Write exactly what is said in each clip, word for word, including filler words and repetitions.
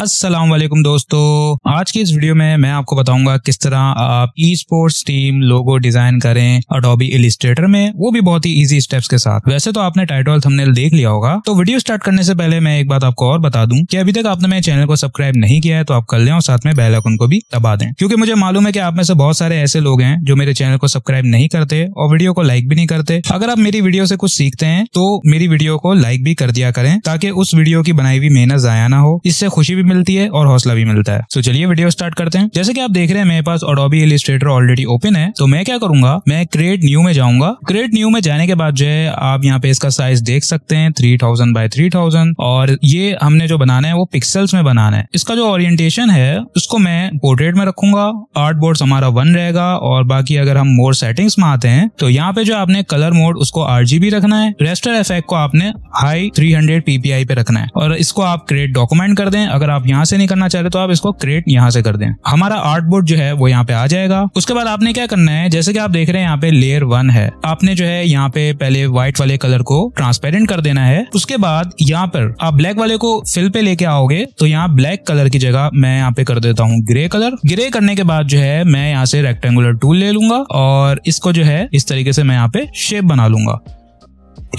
अस्सलाम वालेकुम दोस्तों, आज की इस वीडियो में मैं आपको बताऊंगा किस तरह आप e sports team logo design करें अडोबी इलिस्ट्रेटर में, वो भी बहुत ही इजी स्टेप्स के साथ। वैसे तो आपने टाइटल थंबनेल देख लिया होगा, तो वीडियो स्टार्ट करने से पहले मैं एक बात आपको और बता दूं कि अभी तक आपने मेरे चैनल को सब्सक्राइब नहीं किया है तो आप कर लें और साथ में बेल आइकन को भी दबा दें, क्योंकि मुझे मालूम है कि आप में से बहुत सारे ऐसे लोग हैं जो मेरे चैनल को सब्सक्राइब नहीं करते और वीडियो को लाइक भी नहीं करते। अगर आप मेरी वीडियो से कुछ सीखते हैं तो मेरी वीडियो को लाइक भी कर दिया करें ताकि उस वीडियो की बनाई हुई मेहनत जाया ना हो, इससे खुशी भी मिलती है और हौसला भी मिलता है। तो चलिए वीडियो स्टार्ट करते हैं। जैसे कि आप देख रहे हैं मेरे पास अडोबी इलिस्ट्रेटर ऑलरेडी ओपन है, तो मैं क्या करूंगा, मैं क्रिएट न्यू में जाऊंगा। क्रिएट न्यू में जाने के बाद जो है आप यहाँ पे इसका साइज देख सकते हैं three thousand by three thousand, और ये हमने जो बनाना है वो पिक्सल्स में बनाना है। इसका जो ओरिएंटेशन है उसको मैं पोर्ट्रेट में रखूंगा, आर्ट बोर्ड हमारा वन रहेगा, और बाकी अगर हम मोर सेटिंग्स में आते हैं तो यहाँ पे जो आपने कलर मोड उसको आरजीबी रखना है, रेस्टर इफेक्ट को आपने हाई थ्री हंड्रेड पीपीआई पे रखना है और इसको आप क्रिएट डॉक्यूमेंट कर दें। अगर आप यहाँ से नहीं करना चाहते तो आप इसको क्रिएट यहाँ से कर दें। हमारा आर्ट बोर्ड जो है वो यहाँ पे आ जाएगा। उसके बाद आपने क्या करना है, जैसे कि आप देख रहे हैं यहाँ पे लेयर वन है, आपने जो है यहाँ पे पहले व्हाइट वाले कलर को ट्रांसपेरेंट कर देना है। उसके बाद यहाँ पर आप ब्लैक वाले को फिल पे लेके आओगे, तो यहाँ ब्लैक कलर की जगह मैं यहाँ पे कर देता हूँ ग्रे कलर। ग्रे करने के बाद जो है मैं यहाँ से रेक्टेंगुलर टूल ले लूंगा और इसको जो है इस तरीके से मैं यहाँ पे शेप बना लूंगा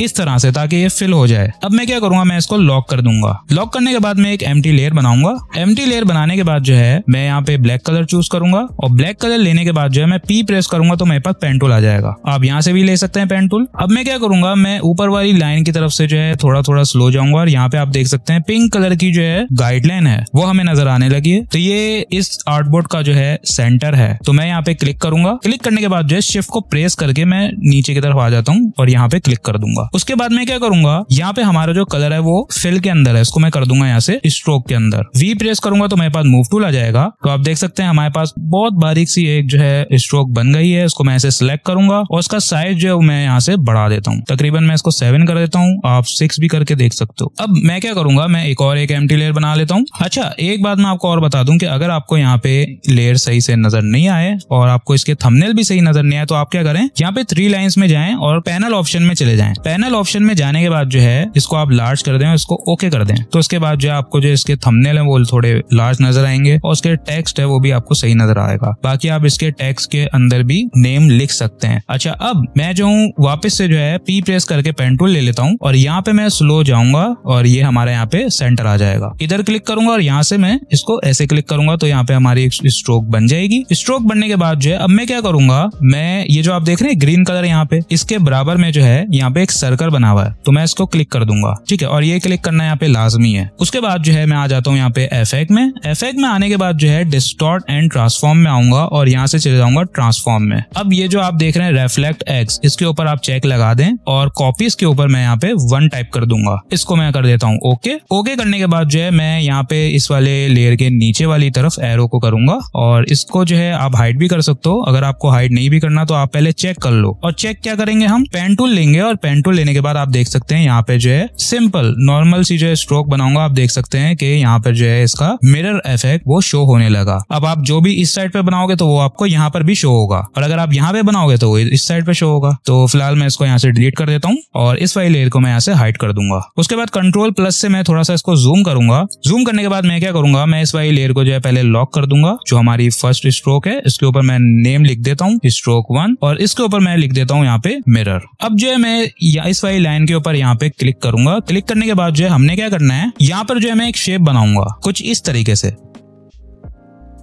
इस तरह से, ताकि ये फिल हो जाए। अब मैं क्या करूंगा, मैं इसको लॉक कर दूंगा। लॉक करने के बाद मैं एक एम्प्टी लेयर बनाऊंगा। एम्प्टी लेयर बनाने के बाद जो है मैं यहाँ पे ब्लैक कलर चूज करूंगा, और ब्लैक कलर लेने के बाद जो है मैं पी प्रेस करूंगा तो मेरे पास पेन टूल आ जाएगा। आप यहाँ से भी ले सकते हैं पेन टूल। अब मैं क्या करूंगा, मैं ऊपर वाली लाइन की तरफ से जो है थोड़ा थोड़ा स्लो जाऊंगा, और यहाँ पे आप देख सकते हैं पिंक कलर की जो है गाइडलाइन है वो हमें नजर आने लगी है। तो ये इस आर्टबोर्ड का जो है सेंटर है, तो मैं यहाँ पे क्लिक करूंगा। क्लिक करने के बाद जो है शिफ्ट को प्रेस करके मैं नीचे की तरफ आ जाता हूँ और यहाँ पे क्लिक कर दूंगा। उसके बाद मैं क्या करूंगा, यहाँ पे हमारा जो कलर है वो फिल के अंदर है, इसको मैं कर दूंगा यहाँ से स्ट्रोक के अंदर। वी प्रेस करूंगा तो मेरे पास मूव टूल आ जाएगा। तो आप देख सकते हैं हमारे पास बहुत बारीक सी एक जो है स्ट्रोक बन गई है। उसको मैं ऐसे सिलेक्ट करूंगा और उसका साइज जो है मैं यहाँ से बढ़ा देता हूँ, तकरीबन मैं इसको सेवन कर देता हूँ, आप सिक्स भी करके देख सकते हो। अब मैं क्या करूंगा, मैं एक और एक एम्प्टी लेयर बना लेता हूँ। अच्छा, एक बात मैं आपको और बता दूं कि अगर आपको यहाँ पे लेयर सही से नजर नहीं आए और आपको इसके थंबनेल भी सही नजर नहीं आए तो आप क्या करें, यहाँ पे थ्री लाइन्स में जाएं और पैनल ऑप्शन में चले जाएं। पैनल ऑप्शन में जाने के बाद जो है इसको आप लार्ज कर दें और इसको ओके कर दें, तो उसके बाद जो है आपको जो इसके थंबनेल है वो थोड़े लार्ज नजर आएंगे और उसके टेक्स्ट है वो भी आपको सही नजर आएगा। बाकी आप इसके टेक्स्ट के अंदर भी नेम लिख सकते हैं। अच्छा, अब मैं जो हूँ वापस से जो है पी प्रेस करके पेन टूल ले लेता हूँ और यहाँ पे मैं स्लो जाऊंगा और ये हमारे यहाँ पे सेंटर आ जाएगा। इधर क्लिक करूंगा और यहाँ से मैं इसको ऐसे क्लिक करूंगा तो यहाँ पे हमारी स्ट्रोक बन जाएगी। स्ट्रोक बनने के बाद जो है अब मैं क्या करूंगा, मैं ये जो आप देख रहे हैं ग्रीन कलर यहाँ पे, इसके बराबर में जो है यहाँ पे सर्कल बना हुआ है तो मैं इसको क्लिक कर दूंगा। ठीक है, और ये क्लिक करना यहाँ पे लाजमी है। उसके बाद जो है मैं आ जाता हूँ यहाँ पे इफेक्ट में। इफेक्ट में आने के बाद जो है डिस्टॉर्ट एंड ट्रांसफॉर्म में आऊंगा और यहाँ से चले जाऊंगा ट्रांसफॉर्म में। अब ये जो आप देख रहे हैं रिफ्लेक्ट एक्स, इसके ऊपर आप चेक लगा दें और कॉपीज के ऊपर मैं यहाँ पे वन टाइप कर दूंगा। इसको मैं कर देता हूँ ओके। ओके करने के बाद जो है मैं यहाँ पे इस वाले लेयर के नीचे वाली तरफ एरो को करूंगा, और इसको जो है आप हाइड भी कर सकते हो। अगर आपको हाइड नहीं भी करना तो आप पहले चेक कर लो, और चेक क्या करेंगे, हम पेन टूल लेंगे और पेन टूल लेने के बाद आप देख सकते हैं यहाँ पे जो है सिंपल नॉर्मल सी जो है स्ट्रोक बनाऊंगा। आप देख सकते हैं कि यहाँ पर जो है इसका मिरर इफेक्ट वो शो होने लगा। अब आप जो भी इस साइड पे बनाओगे तो वो आपको यहाँ पर भी शो होगा, और अगर आप यहाँ पे बनाओगे तो वो इस साइड पे शो होगा। तो फिलहाल मैं इसको यहाँ से डिलीट कर देता हूँ और इस वाली लेयर को मैं यहाँ से हाइड कर दूंगा। उसके बाद कंट्रोल प्लस से मैं थोड़ा सा इसको जूम करूंगा। जूम करने के बाद मैं क्या करूंगा, मैं इस वाली लेयर को जो है पहले लॉक कर दूंगा। जो हमारी फर्स्ट स्ट्रोक है इसके ऊपर मैं नेम लिख देता हूँ स्ट्रोक वन, और इसके ऊपर मैं लिख देता हूँ यहाँ पे मिरर। अब जो है मैं या इस वाली लाइन के ऊपर यहाँ पे क्लिक करूंगा। क्लिक करने के बाद जो है हमने क्या करना है, यहाँ पर जो है मैं एक शेप बनाऊंगा कुछ इस तरीके से।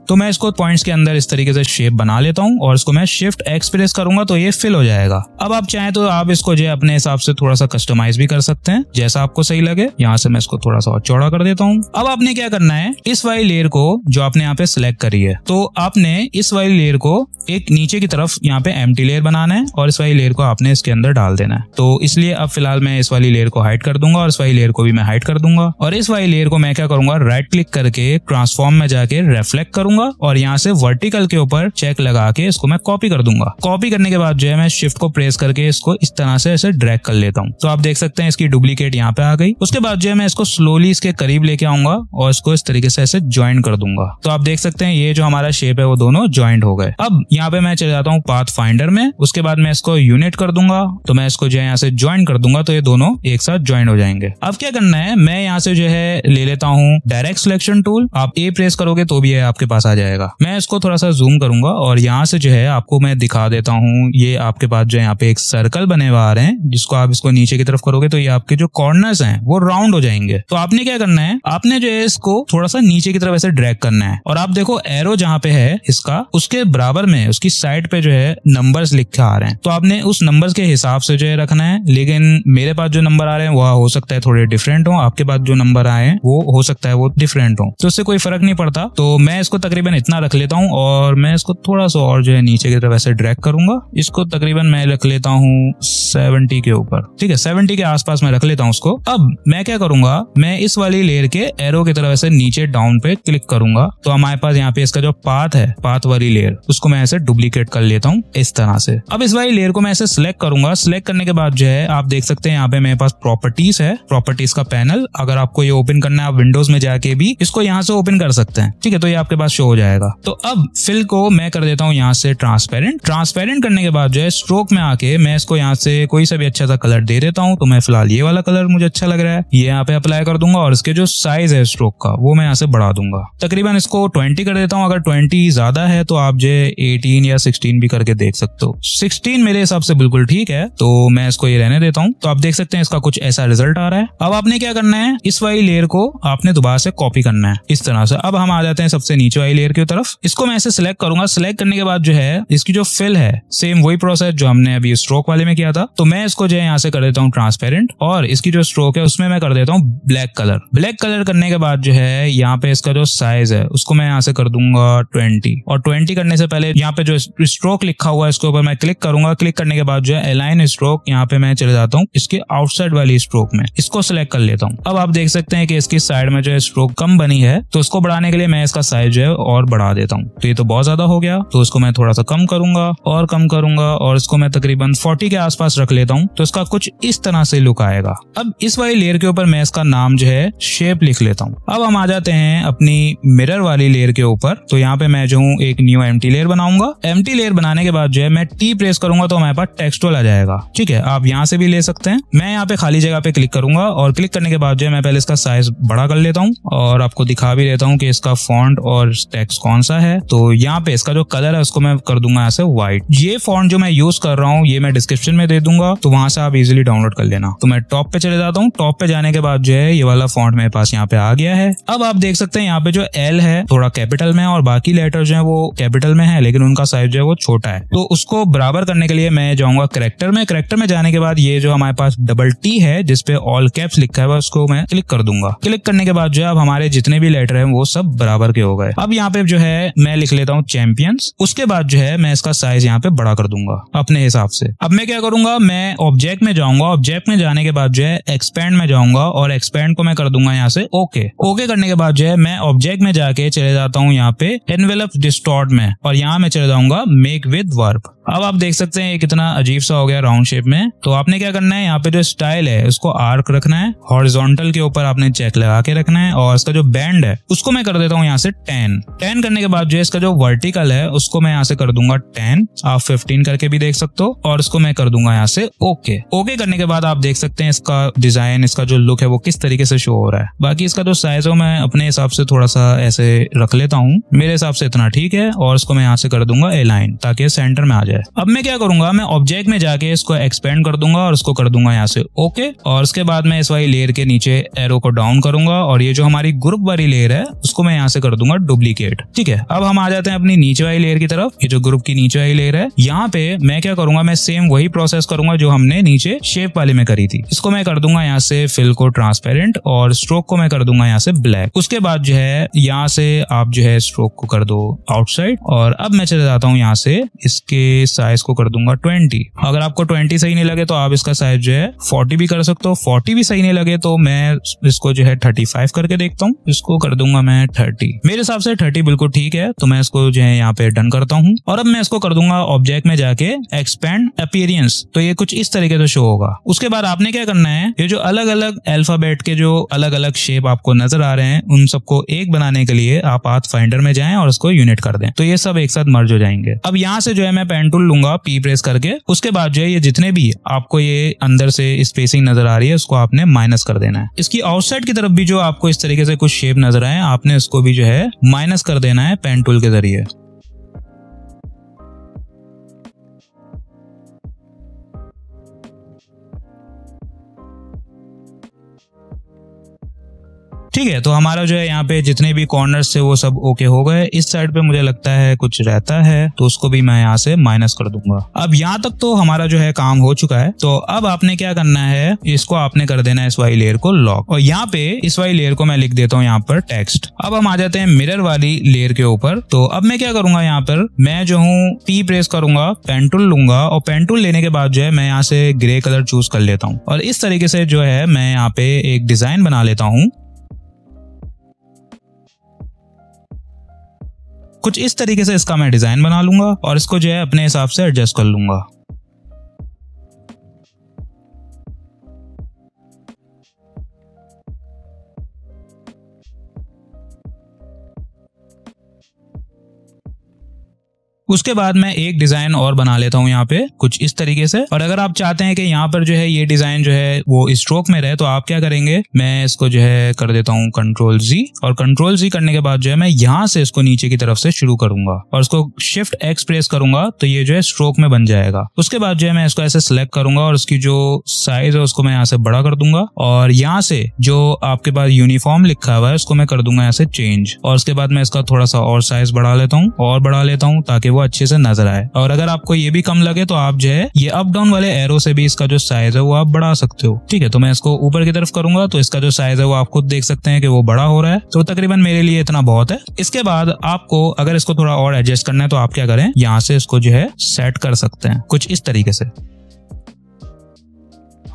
तो मैं इसको पॉइंट्स के अंदर इस तरीके से शेप बना लेता हूं और इसको मैं शिफ्ट एक्स प्रेस करूंगा तो ये फिल हो जाएगा। अब आप चाहें तो आप इसको जो है अपने हिसाब से थोड़ा सा कस्टमाइज भी कर सकते हैं, जैसा आपको सही लगे। यहाँ से मैं इसको थोड़ा सा और चौड़ा कर देता हूं। अब आपने क्या करना है, इस वाली लेयर को जो आपने यहाँ पे सिलेक्ट करी है, तो आपने इस वाली लेयर को एक नीचे की तरफ यहाँ पे एम्प्टी लेयर बनाना है और इस वाली लेयर को आपने इसके अंदर डाल देना है। तो इसलिए अब फिलहाल मैं इस वाली लेयर को हाइड कर दूंगा और इस वाली लेयर को भी मैं हाइड कर दूंगा, और इस वाली लेयर को मैं क्या करूंगा, राइट क्लिक करके ट्रांसफॉर्म में जाके रिफ्लेक्ट करूंगा दूंगा और यहाँ से वर्टिकल के ऊपर चेक लगा के इसको मैं कॉपी कर दूंगा। कॉपी करने के बाद जो है मैं शिफ्ट को प्रेस करके इसको इस तरह से ऐसे ड्रैग कर लेता हूँ। तो आप देख सकते हैं इसकी डुप्लीकेट यहाँ पे आ गई। उसके बाद जो है मैं इसको स्लोली इसके करीब लेके आऊंगा और इसको इस तरीके से ऐसे ज्वाइन कर दूंगा। तो आप देख सकते हैं ये जो हमारा शेप है वो दोनों ज्वाइंट हो गए। अब यहाँ पे मैं चले जाता हूँ पाथ फाइंडर में, उसके बाद मैं इसको यूनिट कर दूंगा, तो मैं इसको जो है यहाँ से ज्वाइन कर दूंगा तो ये दोनों एक साथ ज्वाइन हो जाएंगे। अब क्या करना है, मैं यहाँ से जो है ले लेता हूँ डायरेक्ट सिलेक्शन टूल। आप ए प्रेस करोगे तो भी ये आपके पास आ जाएगा। मैं इसको थोड़ा सा जूम करूंगा और यहाँ से जो है आपको मैं दिखा देता हूँ ये आपके पास जो है यहाँ पे एक सर्कल बने हुए आ रहे हैं, जिसको आप इसको नीचे की तरफ करोगे तो ये आपके जो कॉर्नर्स हैं वो राउंड हो जाएंगे। तो आपने क्या करना है, आपने जो है इसको थोड़ा सा नीचे की तरफ ऐसे ड्रैग करना है और आप देखो एरो जहाँ पे है इसका उसके बराबर में उसकी साइड पे जो है नंबर्स लिखे आ रहे हैं, तो आपने उस नंबर्स के हिसाब से जो है रखना है। लेकिन मेरे पास जो नंबर आ रहे हैं वह हो सकता है थोड़े डिफरेंट हो, आपके पास जो नंबर आए हैं वो हो सकता है वो डिफरेंट हो, तो उससे कोई फर्क नहीं पड़ता। तो मैं इसको तकरीबन इतना रख लेता हूँ और मैं इसको थोड़ा सा और जो है नीचे की तरफ ऐसे ड्रैग करूंगा। इसको तकरीबन मैं रख लेता हूँ सेवेंटी के ऊपर, ठीक है, सेवेंटी के आसपास मैं रख लेता हूँ उसको। अब मैं क्या करूंगा, मैं इस वाली लेयर के एरो की तरफ ऐसे नीचे डाउन पे क्लिक करूंगा तो हमारे पास यहाँ पे इसका जो पाथ है, पाथ वाली लेयर, उसको मैं ऐसे डुप्लीकेट कर लेता हूँ इस तरह से। अब इस वाली लेयर को मैं ऐसे सिलेक्ट करूंगा। सिलेक्ट करने के बाद जो है आप देख सकते हैं यहाँ पे मेरे पास प्रॉपर्टीज है, प्रॉपर्टीज का पैनल। अगर आपको ये ओपन करना है आप विंडोज में जाके भी इसको यहाँ से ओपन कर सकते हैं, ठीक है, तो ये आपके पास शो हो जाएगा। तो अब फिल को मैं कर देता हूँ यहाँ से ट्रांसपेरेंट। ट्रांसपेरेंट करने के बाद जो है स्ट्रोक में आके मैं इसको यहाँ से कोई सा भी अच्छा सा कलर दे देता हूँ। तो मैं फिलहाल ये वाला कलर मुझे अच्छा लग रहा है, ये यहाँ पे अप्लाई कर दूंगा और इसके जो साइज है स्ट्रोक का वो मैं यहाँ से बढ़ा दूंगा। तकरीबन इसको बीस कर देता हूँ। अगर बीस ज्यादा है तो आप जो अठारह या सोलह भी करके देख सकते हो। सोलह मेरे हिसाब से बिल्कुल ठीक है, तो मैं इसको ये रहने देता हूँ। तो आप देख सकते हैं इसका कुछ ऐसा रिजल्ट आ रहा है। अब आपने क्या करना है, इस वाली लेयर को आपने दोबारा से कॉपी करना है इस तरह से। अब हम आ जाते हैं सबसे नीचे वाली लेयर की तरफ। इसको मैं ऐसे सिलेक्ट करूंगा। सिलेक्ट करने के बाद जो है इसकी जो फिल है सेम वही प्रोसेस जो हमने अभी स्ट्रोक वाले में किया था, तो मैं इसको जो है यहाँ से कर देता हूँ ट्रांसपेरेंट और इसकी जो स्ट्रोक है उसमें मैं कर देता हूँ ब्लैक कलर। ब्लैक कलर करने के बाद जो है यहाँ पे इसका जो साइज है उसको मैं यहाँ से कर दूंगा बीस और बीस करने से पहले यहाँ पे जो स्ट्रोक लिखा हुआ है इसके ऊपर मैं क्लिक करूंगा। क्लिक करने के बाद जो है अलाइन स्ट्रोक, यहाँ पे मैं चले जाता हूँ इसके आउटसाइड वाली स्ट्रोक में, इसको सिलेक्ट कर लेता हूँ। अब आप देख सकते हैं कि इसकी साइड में जो है स्ट्रोक कम बनी है, तो उसको बढ़ाने के लिए मैं इसका साइज जो है और बढ़ा देता हूँ। तो ये तो बहुत ज्यादा हो गया, तो इसको मैं थोड़ा सा कम करूंगा और कम करूंगा और इसको मैं तकरीबन चालीस के आसपास रख लेता हूँ। तो इसका कुछ इस तरह से लुक आएगा। अब इस वाली लेयर के ऊपर मैं इसका नाम जो है शेप लिख लेता हूँ। अब हम आ जाते हैं अपनी मिरर वाली लेयर के ऊपर। तो यहाँ पे मैं जो हूँ एक न्यू एम्प्टी लेयर बनाऊंगा। एम्प्टी लेयर बनाने के बाद जो है मैं टी प्रेस करूंगा तो हमारे पास टेक्सचुअल आ जाएगा, ठीक है, आप यहाँ से भी ले सकते हैं। मैं यहाँ पे खाली जगह पे क्लिक करूंगा और क्लिक करने के बाद जो है मैं पहले इसका साइज बड़ा कर लेता हूँ और आपको दिखा भी देता हूँ कि इसका फॉन्ट और टेक्स्ट कौन सा है। तो यहाँ पे इसका जो कलर है उसको मैं कर दूंगा यहाँ से व्हाइट। ये फॉन्ट जो मैं यूज कर रहा हूँ ये मैं डिस्क्रिप्शन में दे दूंगा, तो वहां से आप इजिली डाउनलोड कर लेना। तो मैं टॉप पे चले जाता हूँ। टॉप पे जाने के बाद जो है ये वाला फॉन्ट मेरे पास यहाँ पे आ गया है। अब आप देख सकते हैं यहाँ पे जो एल है थोड़ा कैपिटल में और बाकी लेटर जो है वो कैपिटल में है, लेकिन उनका साइज जो है वो छोटा है। तो उसको बराबर करने के लिए मैं जाऊंगा करेक्टर में। करेक्टर में जाने के बाद ये जो हमारे पास डबल टी है जिसपे ऑल कैप्स लिखा है उसको मैं क्लिक कर दूंगा। क्लिक करने के बाद जो है अब हमारे जितने भी लेटर है वो सब बराबर के हो गए। अब यहाँ पे जो है मैं लिख लेता हूँ चैंपियंस। उसके बाद जो है मैं इसका साइज यहाँ पे बड़ा कर दूंगा अपने हिसाब से। अब मैं क्या करूंगा, मैं ऑब्जेक्ट में जाऊंगा। ऑब्जेक्ट में जाने के बाद जो है एक्सपेंड में जाऊंगा और एक्सपेंड को मैं कर दूंगा यहाँ से ओके। ओके करने के बाद जो है मैं ऑब्जेक्ट में जाके चले जाता हूँ यहाँ पे एनवेलप डिस्टॉर्ट में और यहाँ मैं चले जाऊंगा मेक विद वर्ब। अब आप देख सकते हैं ये कितना अजीब सा हो गया राउंड शेप में। तो आपने क्या करना है, यहाँ पे जो स्टाइल है उसको आर्क रखना है, हॉरिजॉन्टल के ऊपर आपने चेक लगा के रखना है और इसका जो बैंड है उसको मैं कर देता हूँ यहाँ से टेन। टेन करने के बाद जो है इसका जो वर्टिकल है उसको मैं यहाँ से कर दूंगा टेन। आप फिफ्टीन करके भी देख सकते हो और इसको मैं कर दूंगा यहाँ से ओके। ओके करने के बाद आप देख सकते हैं इसका डिजाइन, इसका जो लुक है वो किस तरीके से शो हो रहा है। बाकी इसका जो साइज है मैं अपने हिसाब से थोड़ा सा ऐसे रख लेता हूँ, मेरे हिसाब से इतना ठीक है और इसको मैं यहाँ से कर दूंगा एलाइन ताकि सेंटर में आ जाए। अब मैं क्या करूंगा, मैं ऑब्जेक्ट में जाके इसको एक्सपेंड कर दूंगा और इसको कर दूंगा यहाँ से ओके और उसके बाद मैं इस वाली लेयर के नीचे एरो को डाउन करूंगा और ये जो हमारी ग्रुप वाली लेयर है उसको मैं यहाँ से कर दूंगा डुप्लीकेट, ठीक है। अब हम आ जाते हैं अपनी नीचे वाली लेयर की तरफ। ये जो ग्रुप की नीचे वाली लेयर है यहाँ पे मैं क्या करूंगा, मैं सेम वही प्रोसेस करूंगा जो हमने नीचे शेप वाले में करी थी। इसको मैं कर दूंगा यहाँ से फिल को ट्रांसपेरेंट और स्ट्रोक को मैं कर दूंगा यहाँ से ब्लैक। उसके बाद जो है यहाँ से आप जो है स्ट्रोक को कर दो आउटसाइड और अब मैं चले जाता हूँ यहाँ से इसके इस साइज को कर दूंगा ट्वेंटी। अगर आपको ट्वेंटी सही नहीं लगे तो आप इसका साइज जो है फोर्टी भी कर सकते हो। फोर्टी भी सही नहीं लगे तो मैं इसको जो है थर्टी फाइव करके देखता हूँ, इसको कर दूंगा मैं थर्टी। मेरे हिसाब से थर्टी बिल्कुल ठीक है, तो मैं इसको जो है यहाँ पे डन करता हूँ। और अब मैं इसको कर दूंगा ऑब्जेक्ट में जाके एक्सपेंड अपीयरेंस, तो ये कुछ इस तरीके से शो होगा। उसके बाद आपने क्या करना है, ये जो अलग अलग अल्फाबेट के जो अलग अलग शेप आपको नजर आ रहे हैं उन सबको एक बनाने के लिए आप पाथ फाइंडर में जाएं और इसको यूनिट कर दें, तो ये सब एक साथ मर्ज हो जाएंगे। अब यहाँ से जो है मैं पेन टूल लूंगा, पी प्रेस करके, उसके बाद जो है ये जितने भी आपको ये अंदर से स्पेसिंग नजर आ रही है उसको आपने माइनस कर देना है। इसकी आउटसाइड की तरफ भी जो आपको इस तरीके से कुछ शेप नजर आए आपने इसको भी जो है माइनस कर देना है पेन टूल के जरिए। ठीक है, तो हमारा जो है यहाँ पे जितने भी कॉर्नर्स थे वो सब ओके हो गए। इस साइड पे मुझे लगता है कुछ रहता है तो उसको भी मैं यहाँ से माइनस कर दूंगा। अब यहाँ तक तो हमारा जो है काम हो चुका है। तो अब आपने क्या करना है, इसको आपने कर देना है इस वाली लेयर को लॉक, और यहाँ पे इस वाली लेयर को मैं लिख देता हूँ यहाँ पर टेक्स्ट। अब हम आ जाते हैं मिरर वाली लेयर के ऊपर। तो अब मैं क्या करूंगा, यहाँ पर मैं जो हूँ पी प्रेस करूंगा, पेन टूल लूंगा, और पेन टूल लेने के बाद जो है मैं यहाँ से ग्रे कलर चूज कर लेता हूँ और इस तरीके से जो है मैं यहाँ पे एक डिजाइन बना लेता हूँ। कुछ इस तरीके से इसका मैं डिजाइन बना लूंगा और इसको जो है अपने हिसाब से एडजस्ट कर लूंगा। उसके बाद मैं एक डिजाइन और बना लेता हूँ यहाँ पे कुछ इस तरीके से। और अगर आप चाहते हैं कि यहाँ पर जो है ये डिजाइन जो है वो स्ट्रोक में रहे तो आप क्या करेंगे, मैं इसको जो है कर देता हूँ कंट्रोल जी, और कंट्रोल जी करने के बाद जो है मैं यहाँ से इसको नीचे की तरफ से शुरू करूंगा और इसको शिफ्ट एक्स प्रेस करूंगा तो ये जो है स्ट्रोक में बन जाएगा। उसके बाद जो है मैं इसको ऐसे सिलेक्ट करूंगा और उसकी जो साइज है उसको मैं यहाँ से बड़ा कर दूंगा और यहाँ से जो आपके पास यूनिफॉर्म लिखा हुआ है उसको मैं कर दूंगा ऐसे चेंज। और उसके बाद मैं इसका थोड़ा सा और साइज बढ़ा लेता हूँ और बढ़ा लेता हूँ ताकि अच्छे से नजर आए। और अगर आपको ये भी कम लगे तो आप जो है ये अप डाउन वाले एरो से भी इसका जो साइज है वो आप बढ़ा सकते हो। ठीक है, तो मैं इसको ऊपर की तरफ करूंगा तो इसका जो साइज है वो आप खुद देख सकते हैं कि वो बड़ा हो रहा है, तो तकरीबन मेरे लिए इतना बहुत है। इसके बाद आपको अगर इसको थोड़ा और एडजस्ट करना है तो आप क्या करें, यहाँ से इसको जो है सेट कर सकते हैं कुछ इस तरीके से।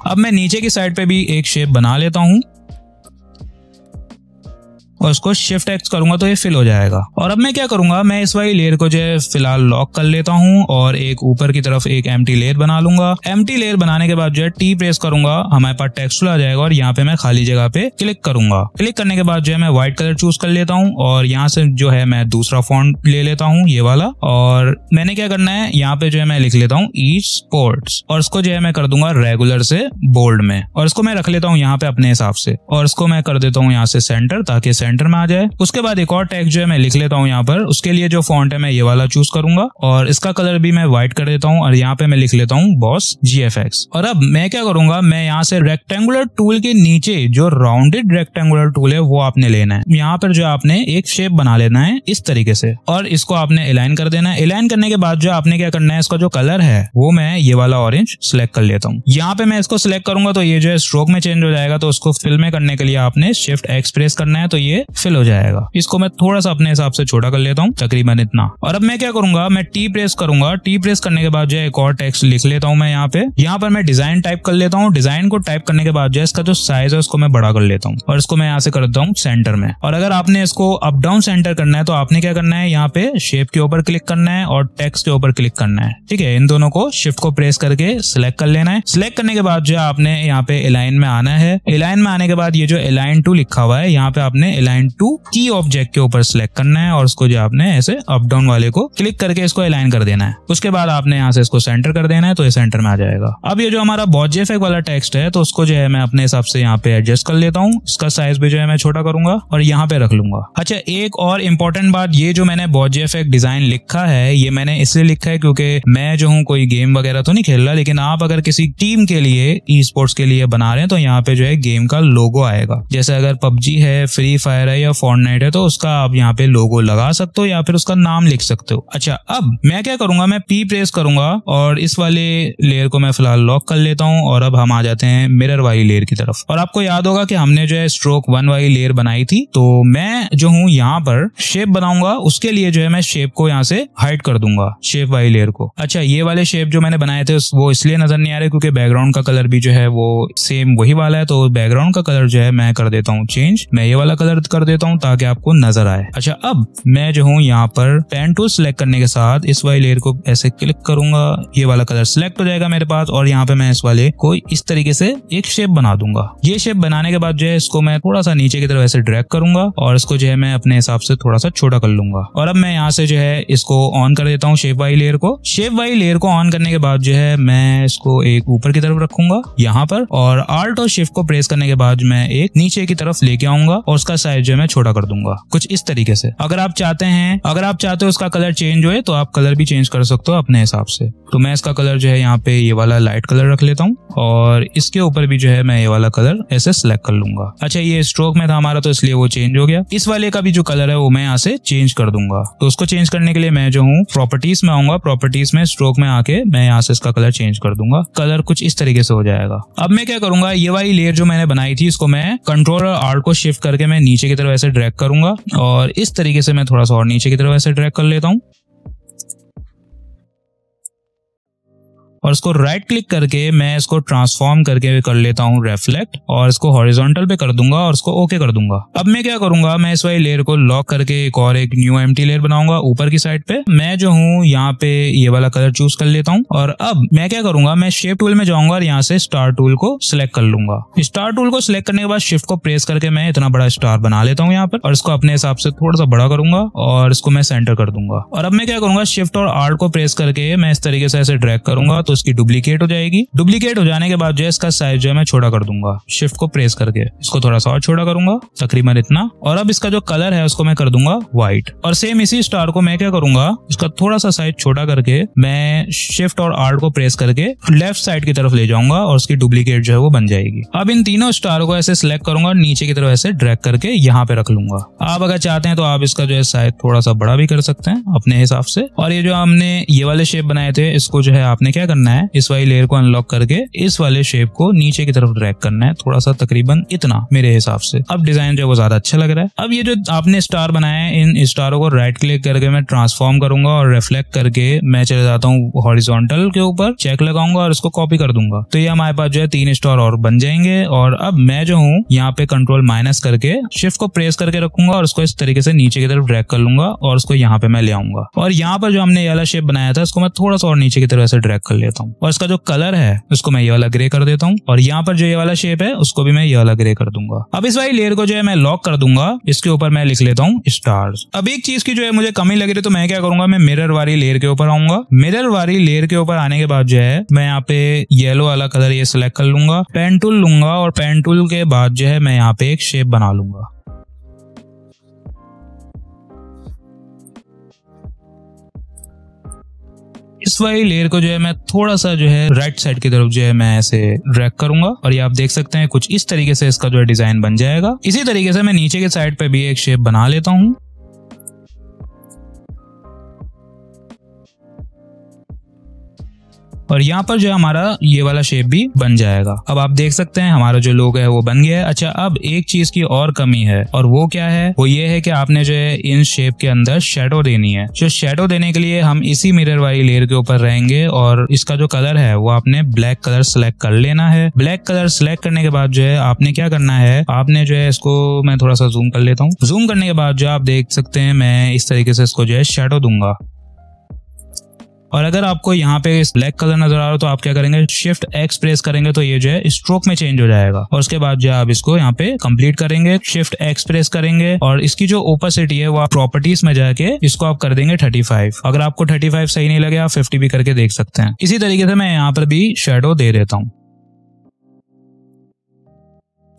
अब मैं नीचे की साइड पे भी एक शेप बना लेता हूँ और इसको शिफ्ट एक्स करूंगा तो ये फिल हो जाएगा। और अब मैं क्या करूंगा, मैं इस वाली लेयर को जो है फिलहाल लॉक कर लेता हूं और एक ऊपर की तरफ एक एम्प्टी लेयर बना लूंगा। एम्प्टी लेयर बनाने के बाद जो है टी प्रेस करूंगा, हमारे पास टेक्स्ट आ जाएगा और यहाँ पे मैं खाली जगह पे क्लिक करूंगा। क्लिक करने के बाद जो है मैं व्हाइट कलर चूज कर लेता हूँ और यहाँ से जो है मैं दूसरा फॉन्ट ले लेता हूँ ये वाला। और मैंने क्या करना है, यहाँ पे जो है मैं लिख लेता हूँ ई स्पोर्ट्स और इसको जो है मैं कर दूंगा रेगुलर से बोल्ड में और इसको मैं रख लेता हूँ यहाँ पे अपने हिसाब से और इसको मैं कर देता हूँ यहाँ से सेंटर ताकि सेंटर में आ जाए। उसके बाद एक और टेक्स्ट जो है मैं लिख लेता हूँ यहाँ पर, उसके लिए जो फॉन्ट है मैं ये वाला चूज करूंगा और इसका कलर भी मैं व्हाइट कर देता हूँ और यहाँ पे मैं लिख लेता हूँ बॉस जी एफ एक्स। और अब मैं क्या करूंगा, मैं यहाँ से रेक्टेंगुलर टूल के नीचे जो राउंडेड रेक्टेंगुलर टूल है वो आपने लेना है। यहाँ पर जो आपने एक शेप बना लेना है इस तरीके से और इसको आपने अलाइन कर देना है। अलाइन करने के बाद जो आपने क्या करना है, इसका जो कलर है वो मैं ये वाला ऑरेंज सिलेक्ट कर लेता हूँ। यहाँ पे मैं इसको सिलेक्ट करूंगा तो ये जो है स्ट्रोक में चेंज हो जाएगा, तो उसको फिल में करने के लिए आपने शिफ्ट एक्स प्रेस करना है तो ये फिल हो जाएगा। इसको मैं थोड़ा सा अपने हिसाब से छोटा कर लेता हूँ, तकरीबन इतना। और अब मैं क्या करूंगा, मैं टी प्रेस करूंगा। टी प्रेस करने के बाद जो है एक और टेक्स्ट लिख लेता हूँ मैं यहाँ पे। यहाँ पर मैं डिजाइन टाइप कर लेता हूँ। डिजाइन को टाइप करने के बाद जो है इसका जो साइज है उसको मैं बड़ा कर लेता हूँ और इसको मैं यहाँ से कर देता हूँ सेंटर में। और अगर आपने इसको अप डाउन सेंटर करना है तो आपने क्या करना है, यहाँ पे शेप के ऊपर क्लिक करना है और टेक्स्ट के ऊपर क्लिक करना है। ठीक है, इन दोनों को शिफ्ट को प्रेस करके सिलेक्ट कर लेना है। सिलेक्ट करने के बाद जो है आपने यहाँ पे अलाइन में आना है। अलाइन में आने के बाद ये जो अलाइन टू लिखा हुआ है, यहाँ पे आपने अलाइन टू की ऑब्जेक्ट के ऊपर सिलेक्ट करना है और उसको जो आपने ऐसे अप डाउन वाले को क्लिक करके इसको अलाइन कर देना है। उसके बाद आपने यहाँ से इसको सेंटर कर देना है तो ये सेंटर में आ जाएगा। अब ये जो हमारा बॉस जी एफ एक्स वाला टेक्स्ट है तो उसको जो है मैं अपने हिसाब से यहाँ पे एडजस्ट कर लेता हूँ। इसका साइज भी जो है मैं छोटा करूंगा और यहाँ पे रख लूंगा। अच्छा, एक और इम्पोर्टेंट बात, ये जो मैंने boss G F X design लिखा है ये मैंने इसलिए लिखा है क्योंकि मैं जो हूँ कोई गेम वगैरह तो नहीं खेल रहा, लेकिन आप अगर किसी टीम के लिए ई स्पोर्ट्स के लिए बना रहे हैं तो यहाँ पे जो है गेम का लोगो आएगा। जैसे अगर पबजी है, फ्री फायर फायर है या फोर्टनाइट है तो उसका आप यहाँ पे लोगो लगा सकते हो या फिर उसका नाम लिख सकते हो। अच्छा, अब मैं क्या करूंगा, मैं पी प्रेस करूंगा और इस वाले लेयर को मैं फिलहाल लॉक कर लेता हूँ और अब हम आ जाते हैं मिरर वाली लेयर की तरफ। और आपको याद होगा कि हमने जो है स्ट्रोक वन वाली लेयर बनाई थी, तो मैं जो हूँ यहाँ पर शेप बनाऊंगा, उसके लिए जो है मैं शेप को यहाँ से हाइड कर दूंगा, शेप वाली लेयर को। अच्छा, ये वाले शेप जो मैंने बनाए थे वो इसलिए नजर नहीं आ रहे क्योंकि बैकग्राउंड का कलर भी जो है वो सेम वही वाला है, तो बैकग्राउंड का कलर जो है मैं कर देता हूँ चेंज, मैं ये वाला कलर कर देता हूँ ताकि आपको नजर आए। अच्छा, अब मैं जो हूँ यहाँ पर पेन टूल सिलेक्ट करने के साथ इस वाली लेयर को ऐसे क्लिक करूंगा, ये वाला कलर सिलेक्ट हो जाएगा मेरे पास और यहाँ पे मैं इस वाले को इस तरीके से एक शेप बना दूंगा। ये शेप बनाने के बाद जो है इसको मैं थोड़ा सा नीचे की तरफ ऐसे ड्रैग करूंगा और इसको जो है मैं अपने हिसाब से थोड़ा सा छोटा कर लूंगा। और अब मैं यहाँ से जो है इसको ऑन कर देता हूँ शेप वाली लेयर को। शेप वाली लेयर को ऑन करने के बाद जो है मैं इसको एक ऊपर की तरफ रखूंगा यहाँ पर और आल्ट और शिफ्ट को प्रेस करने के बाद मैं एक नीचे की तरफ लेके आऊंगा और उसका साइज जो है मैं छोटा कर दूंगा कुछ इस तरीके से। अगर आप चाहते हैं, अगर आप चाहते हो उसका कलर चेंज हो तो आप कलर भी चेंज कर सकते हो अपने हिसाब से। तो मैं इसका कलर जो है यहाँ पे ये वाला लाइट कलर रख लेता हूँ और इसके ऊपर भी जो है मैं ये वाला कलर ऐसे सिलेक्ट कर लूंगा। अच्छा, ये स्ट्रोक में था हमारा तो इसलिए वो चेंज हो गया। इस वाले का भी जो कलर है वो मैं यहाँ से चेंज कर दूंगा। तो उसको चेंज करने के लिए मैं जो हूँ प्रॉपर्टीज में आऊंगा, प्रॉपर्टीज में स्ट्रोक में आके मैं यहाँ से इसका कलर चेंज कर दूंगा, कलर कुछ इस तरीके से हो जाएगा। अब मैं क्या करूंगा, ये वाली लेयर जो मैंने बनाई थी इसको मैं कंट्रोल और आर्ट को शिफ्ट करके मैं नीचे की तरफ ऐसे ड्रैग करूंगा और इस तरीके से मैं थोड़ा सा और नीचे की तरफ ऐसे ड्रैग कर लेता हूँ और इसको राइट क्लिक करके मैं इसको ट्रांसफॉर्म करके कर लेता हूँ रेफ्लेक्ट और इसको हॉरिजॉन्टल पे कर दूंगा और इसको ओके कर दूंगा। अब मैं क्या करूंगा, मैं इस वाली लेयर को लॉक करके एक और एक न्यू एम्प्टी लेयर बनाऊंगा ऊपर की साइड पे। मैं जो हूँ यहाँ पे ये वाला कलर चूज कर लेता हूँ और अब मैं क्या करूंगा, मैं शेप टूल में जाऊंगा और यहाँ से स्टार टूल को सिलेक्ट कर लूंगा। स्टार टूल को सिलेक्ट करने के बाद शिफ्ट को प्रेस करके मैं इतना बड़ा स्टार बना लेता हूँ यहाँ पर और इसको अपने हिसाब से थोड़ा सा बड़ा करूंगा और इसको मैं सेंटर कर दूंगा। और अब मैं क्या करूंगा, शिफ्ट और आर्ट को प्रेस करके मैं इस तरीके से ऐसे ड्रैग करूंगा तो इसकी डुप्लीकेट हो जाएगी। डुप्लीकेट हो जाने के बाद जो है इसका साइज जो है मैं छोटा कर दूंगा, शिफ्ट को प्रेस करके इसको थोड़ा सा और छोटा करूंगा तकरीबन इतना। और अब इसका जो कलर है उसको मैं कर दूंगा व्हाइट और सेम इसी स्टार को मैं क्या करूंगा, इसका थोड़ा सा साइज छोटा करके मैं शिफ्ट और आर्ट को प्रेस करके लेफ्ट साइड की तरफ ले जाऊंगा और उसकी डुप्लीकेट जो है वो बन जाएगी। अब इन तीनों स्टार को ऐसे सिलेक्ट करूंगा और नीचे की तरफ ऐसे ड्रैग करके यहाँ पे रख लूंगा। आप अगर चाहते हैं तो आप इसका जो है साइज थोड़ा सा बड़ा भी कर सकते हैं अपने हिसाब से। और ये जो हमने ये वाले शेप बनाए थे इसको जो है आपने क्या करना है, इस वाली लेयर को अनलॉक करके इस वाले शेप को नीचे की तरफ ड्रैग करना है थोड़ा सा तकरीबन इतना मेरे हिसाब से। अब डिजाइन जो है वो ज्यादा अच्छा लग रहा है। अब ये जो आपने स्टार बनाया है इन स्टारों को राइट क्लिक करके मैं ट्रांसफॉर्म करूंगा और रिफ्लेक्ट करके मैं चले जाता हूँ हॉरिजॉन्टल के ऊपर, चेक लगाऊंगा और इसको कॉपी कर दूंगा। तो ये हमारे पास जो है तीन स्टार और बन जाएंगे। और अब मैं जो हूँ यहाँ पे कंट्रोल माइनस करके शिफ्ट को प्रेस करके रखूंगा और इसको इस तरीके से नीचे की तरफ ड्रैग कर लूंगा और उसको यहाँ पे मैं ले आऊंगा और यहाँ पर जो हमने ये वाला शेप बनाया था इसको मैं थोड़ा सा और नीचे की तरफ ऐसे ड्रैग कर लेता हूँ और इसका जो कलर है उसको मैं ये वाला ग्रे कर देता हूँ और यहाँ पर जो ये वाला शेप है उसको भी मैं ये वाला ग्रे कर दूंगा। अब इस वाली लेयर को जो है मैं लॉक कर दूंगा, इसके ऊपर मैं लिख लेता हूँ स्टार्स। अब एक चीज की जो है मुझे कमी लग रही है तो मैं क्या करूंगा, मैं मिरर वाली लेयर के ऊपर आऊंगा। मिरर वाली लेयर के ऊपर आने के बाद जो है मैं यहाँ पे येलो वाला कलर ये सिलेक्ट कर लूंगा, पेन टूल लूंगा और पेन टूल के बाद जो है मैं यहाँ पे एक शेप बना लूंगा। इस वाली लेयर को जो है मैं थोड़ा सा जो है राइट साइड की तरफ जो है मैं ऐसे ड्रैग करूंगा और ये आप देख सकते हैं कुछ इस तरीके से इसका जो है डिजाइन बन जाएगा। इसी तरीके से मैं नीचे के साइड पे भी एक शेप बना लेता हूँ। और यहाँ पर जो है हमारा ये वाला शेप भी बन जाएगा। अब आप देख सकते हैं हमारा जो लोगो है वो बन गया है। अच्छा, अब एक चीज की और कमी है और वो क्या है, वो ये है कि आपने जो है इन शेप के अंदर शेडो देनी है। जो शेडो देने के लिए हम इसी मिरर वाली लेयर के ऊपर रहेंगे और इसका जो कलर है वो आपने ब्लैक कलर सिलेक्ट कर लेना है। ब्लैक कलर सिलेक्ट करने के बाद जो है आपने क्या करना है, आपने जो है इसको मैं थोड़ा सा जूम कर लेता हूँ। जूम करने के बाद जो आप देख सकते हैं मैं इस तरीके से इसको जो है शेडो दूंगा। और अगर आपको यहाँ पे ब्लैक कलर नजर आ रहा हो तो आप क्या करेंगे, शिफ्ट एक्स प्रेस करेंगे तो ये जो है स्ट्रोक में चेंज हो जाएगा और उसके बाद जो आप इसको यहाँ पे कंप्लीट करेंगे, शिफ्ट एक्स प्रेस करेंगे और इसकी जो ओपेसिटी है वो आप प्रॉपर्टीज में जाके इसको आप कर देंगे थर्टी फाइव। अगर आपको थर्टी फाइव सही नहीं लगे आप फिफ्टी भी करके देख सकते हैं। इसी तरीके से मैं यहाँ पर भी शेडो दे देता हूँ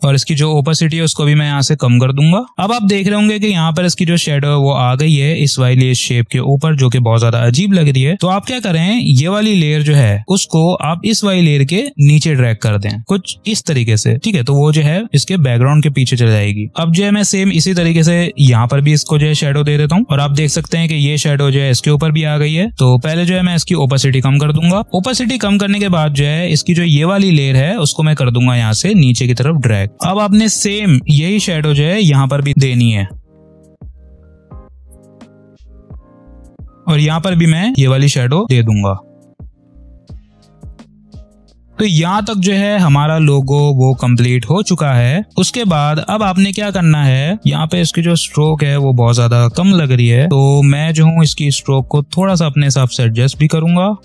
और इसकी जो ओपेसिटी है उसको भी मैं यहाँ से कम कर दूंगा। अब आप देख रहे होंगे कि यहाँ पर इसकी जो शेडो है वो आ गई है इस वाली लेयर शेप के ऊपर, जो कि बहुत ज्यादा अजीब लग रही है। तो आप क्या करें, ये वाली लेयर जो है उसको आप इस वाली लेयर के नीचे ड्रैग कर दें कुछ इस तरीके से, ठीक है। तो वो जो है इसके बैकग्राउंड के पीछे चली जाएगी। अब जो है मैं सेम इसी तरीके से यहाँ पर भी इसको जो है शेडो दे देता हूँ और आप देख सकते हैं कि ये शेडो जो है इसके ऊपर भी आ गई है। तो पहले जो है मैं इसकी ओपेसिटी कम कर दूंगा। ओपेसिटी कम करने के बाद जो है इसकी जो ये वाली लेयर है उसको मैं कर दूंगा यहाँ से नीचे की तरफ ड्रैग। अब आपने सेम यही शेडो जो है यहाँ पर भी देनी है और यहाँ पर भी मैं ये वाली शेडो दे दूंगा। तो यहाँ तक जो है हमारा लोगो वो कंप्लीट हो चुका है। उसके बाद अब आपने क्या करना है, यहाँ पे इसकी जो स्ट्रोक है वो बहुत ज्यादा कम लग रही है, तो मैं जो हूँ इसकी स्ट्रोक को थोड़ा सा अपने हिसाब से एडजस्ट भी करूंगा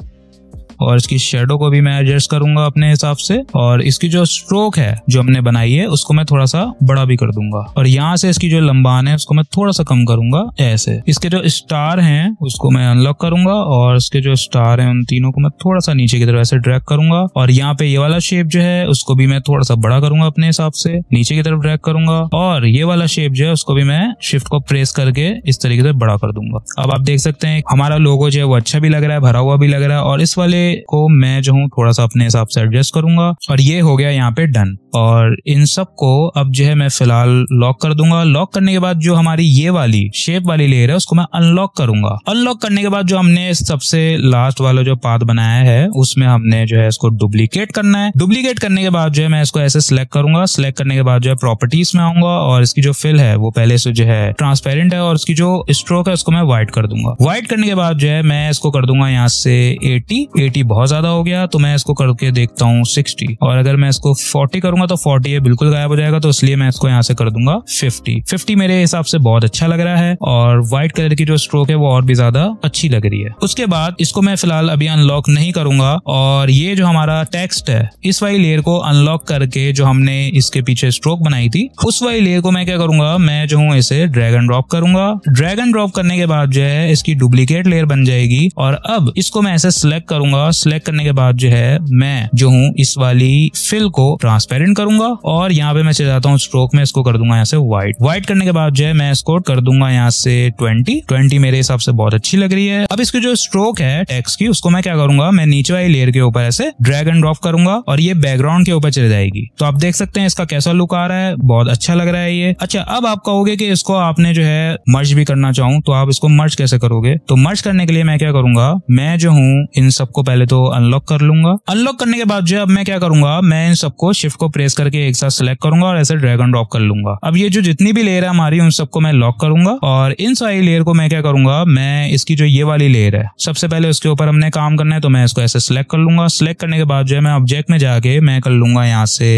और इसकी शेडो को भी मैं एडजस्ट करूंगा अपने हिसाब से, और इसकी जो स्ट्रोक है जो हमने बनाई है उसको मैं थोड़ा सा बड़ा भी कर दूंगा और यहाँ से इसकी जो लंबाई है उसको मैं थोड़ा सा कम करूंगा ऐसे। इसके जो स्टार हैं उसको मैं अनलॉक करूंगा और इसके जो स्टार हैं उन तीनों को मैं थोड़ा सा नीचे की तरफ ऐसे ड्रैग करूंगा और यहाँ पे ये वाला शेप जो है उसको भी मैं थोड़ा सा बड़ा करूंगा अपने हिसाब से, नीचे की तरफ ड्रैग करूंगा और ये वाला शेप जो है उसको भी मैं शिफ्ट को प्रेस करके इस तरीके से बड़ा कर दूंगा। अब आप देख सकते हैं हमारा लोगो जो है वो अच्छा भी लग रहा है, भरा हुआ भी लग रहा है और इस वाले को मैं जो हूँ थोड़ा सा अपने हिसाब से एडजस्ट करूंगा और ये हो गया यहाँ पे डन। और इन सब को अब जो है मैं फिलहाल लॉक कर दूंगा। लॉक करने के बाद जो हमारी ये वाली शेप वाली लेयर है उसको मैं अनलॉक करूंगा। अनलॉक करने के बाद जो हमने सबसे लास्ट वाला जो पाथ बनाया है उसमें हमने जो है इसको डुप्लीकेट करना है। डुप्लीकेट करने के बाद जो है मैं इसको ऐसे सिलेक्ट करूंगा। सिलेक्ट करने के बाद जो है प्रॉपर्टीज में आऊंगा और इसकी जो फिल है वो पहले से जो है ट्रांसपेरेंट है और इसकी जो स्ट्रोक है उसको मैं व्हाइट कर दूंगा। व्हाइट करने के बाद जो है मैं इसको कर दूंगा यहाँ से एटी। एटी बहुत ज्यादा हो गया तो मैं इसको करके देखता हूँ सिक्सटी, और अगर मैं इसको फोर्टी करूंगा तो फोर्टी ये बिल्कुल गायब हो जाएगा, तो इसलिए मैं इसको यहाँ से कर दूंगा फिफ्टी। फिफ्टी मेरे हिसाब से बहुत अच्छा लग रहा है और व्हाइट कलर की जो स्ट्रोक है वो और भी ज्यादा अच्छी लग रही है। उसके बाद इसको मैं फिलहाल अभी अनलॉक नहीं करूंगा और ये जो हमारा टेक्स्ट है इस वाली लेयर को अनलॉक करके जो हमने इसके पीछे स्ट्रोक बनाई थी उस वाली लेयर को मैं क्या करूंगा, मैं जो हूँ इसे ड्रैग एंड ड्रॉप करूंगा। ड्रैग एंड ड्रॉप करने के बाद जो है इसकी डुप्लीकेट लेयर बन जाएगी और अब इसको मैं ऐसे सिलेक्ट करूंगा। सिलेक्ट करने के बाद जो है मैं जो हूँ इस वाली फिल को ट्रांसपेरेंट करूंगा और यहाँ पे मैं चले जाता हूँ स्ट्रोक में, इसको कर दूंगा यहाँ से व्हाइट। व्हाइट करने के बाद जो है मैं इसको कर दूंगा यहाँ से ट्वेंटी। ट्वेंटी मेरे हिसाब से बहुत अच्छी लग रही है। अब इसकी जो स्ट्रोक है टेक्स्ट की उसको मैं क्या करूंगा, मैं नीचे वाली लेयर के ऊपर ऐसे ड्रैग एंड ड्रॉप करूंगा और ये बैकग्राउंड के ऊपर चले जाएगी। तो आप देख सकते हैं इसका कैसा लुक आ रहा है, बहुत अच्छा लग रहा है ये। अच्छा, अब आप कहोगे कि इसको आपने जो है मर्ज भी करना चाहूँ तो आप इसको मर्ज कैसे करोगे। तो मर्ज करने के लिए मैं क्या करूंगा, मैं जो हूँ इन सबको पहले तो अनलॉक कर लूंगा। अनलॉक करने के बाद जो है अब मैं क्या करूंगा, मैं इन सबको शिफ्ट को प्रेस करके एक साथ सिलेक्ट करूंगा और ऐसे ड्रैग एंड ड्रॉप कर लूंगा। अब ये जो जितनी भी लेयर है हमारी उन सबको मैं लॉक करूंगा और इन सारी लेयर को मैं क्या करूंगा, मैं इसकी जो ये वाली लेयर है सबसे पहले उसके ऊपर हमने काम करना है तो मैं इसको ऐसे सिलेक्ट कर लूंगा। सिलेक्ट करने के बाद जो है मैं ऑब्जेक्ट में जाके मैं कर लूंगा यहाँ से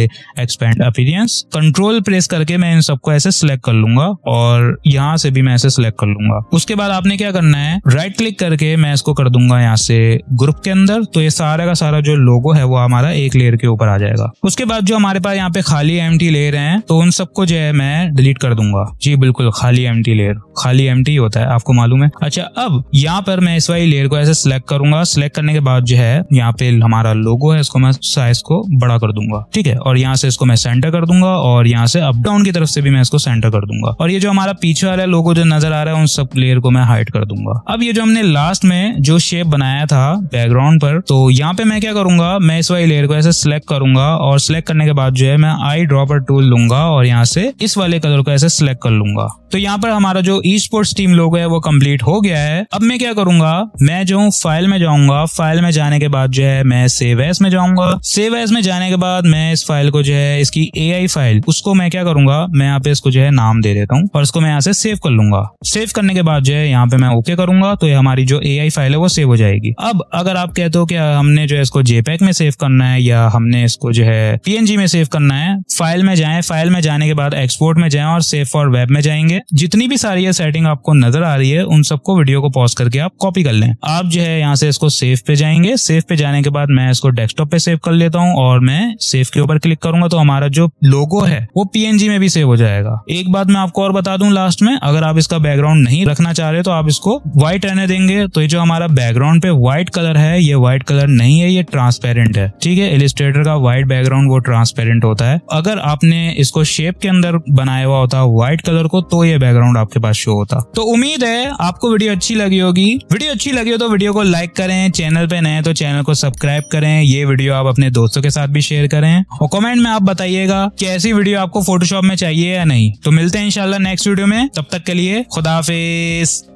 एक्सपेंड अपीयरेंस। कंट्रोल प्रेस करके मैं इन सबको ऐसे सिलेक्ट कर लूंगा और यहाँ से भी मैं ऐसे सिलेक्ट कर लूंगा। उसके बाद आपने क्या करना है, राइट क्लिक करके मैं इसको कर दूंगा यहाँ से ग्रुप के अंदर। तो ये सारा का सारा जो लोगो है वो हमारा एक लेयर के ऊपर आ जाएगा। उसके बाद जो हमारे पास यहाँ पे खाली एम्प्टी लेयर हैं तो उन सबको जो है मैं डिलीट कर दूंगा। जी बिल्कुल, खाली एम्प्टी लेयर, खाली एम्प्टी होता है, आपको मालूम है। अच्छा, अब यहाँ पर मैं इस वाली लेयर को ऐसे सिलेक्ट करूंगा। सिलेक्ट करने के बाद जो है यहाँ पे हमारा लोगो है इसको मैं साइज को बड़ा कर दूंगा, ठीक है। और यहाँ से इसको मैं सेंटर कर दूंगा और यहाँ से अप डाउन की तरफ से भी मैं इसको सेंटर कर दूंगा और ये जो हमारा पीछे वाला लोगो जो नजर आ रहा है उन सब लेयर को मैं हाइड कर दूंगा। अब ये जो हमने लास्ट में जो शेप बनाया था बैकग्राउंड पर, तो यहाँ पे मैं क्या करूंगा, मैं इस वाली लेयर को ऐसे सिलेक्ट करूंगा और सिलेक्ट करने के बाद जो है मैं आई ड्रॉपर टूल लूंगा और यहाँ से इस वाले कलर को ऐसे सिलेक्ट कर लूंगा। तो यहाँ पर हमारा जो ई स्पोर्ट्स टीम लोगो है वो कंप्लीट हो गया है। अब मैं क्या करूंगा, मैं जो हूँ फाइल में जाऊंगा। फाइल में जाने के बाद जो है मैं सेव एज में जाऊंगा। सेव एज में जाने के बाद मैं इस फाइल को जो है इसकी एआई फाइल उसको मैं क्या करूंगा, मैं यहाँ पे इसको जो है नाम दे देता हूँ और इसको मैं यहाँ से सेव कर लूंगा। सेव करने के बाद जो है यहाँ पे मैं ओके करूंगा तो ये हमारी जो एआई फाइल है वो सेव हो जाएगी। अब अगर आप कहते हो कि हमने जो है इसको जेपैक में सेव करना है या हमने इसको जो है पीएनजी में सेव करना है, फाइल में जाएं। फाइल में जाने के बाद एक्सपोर्ट में जाएं और सेव फॉर वेब में जाएंगे। जितनी भी सारी ये सेटिंग आपको नजर आ रही है उन सबको वीडियो को पॉज करके आप कॉपी कर लें। आप जो है यहाँ से इसको सेव पे जाएंगे। सेव पे जाने के बाद मैं इसको डेस्कटॉप पे सेव कर लेता हूँ और मैं सेव के ऊपर क्लिक करूंगा तो हमारा जो लोगो है वो पीएनजी में भी सेव हो जाएगा। एक बात मैं आपको और बता दूं लास्ट में, अगर आप इसका बैकग्राउंड नहीं रखना चाह रहे तो आप इसको व्हाइट रहने देंगे। तो ये जो हमारा बैकग्राउंड पे व्हाइट कलर है ये व्हाइट कलर नहीं है, ये ट्रांसपेरेंट है। ठीक है, इलस्ट्रेटर का व्हाइट बैकग्राउंड वो ट्रांसपेरेंट होता है। अगर आपने इसको शेप के अंदर बनाया हुआ होता व्हाइट कलर को तो ये बैकग्राउंड आपके पास शो होता। तो उम्मीद है आपको वीडियो अच्छी लगी होगी। वीडियो अच्छी लगी हो तो वीडियो को लाइक करें, चैनल पे नए तो चैनल को सब्सक्राइब करें, ये वीडियो आप अपने दोस्तों के साथ भी शेयर करें और कमेंट में आप बताइएगा कि ऐसी वीडियो आपको फोटोशॉप में चाहिए या नहीं। तो मिलते हैं इंशाल्लाह नेक्स्ट वीडियो में, तब तक के लिए खुदा हाफिज।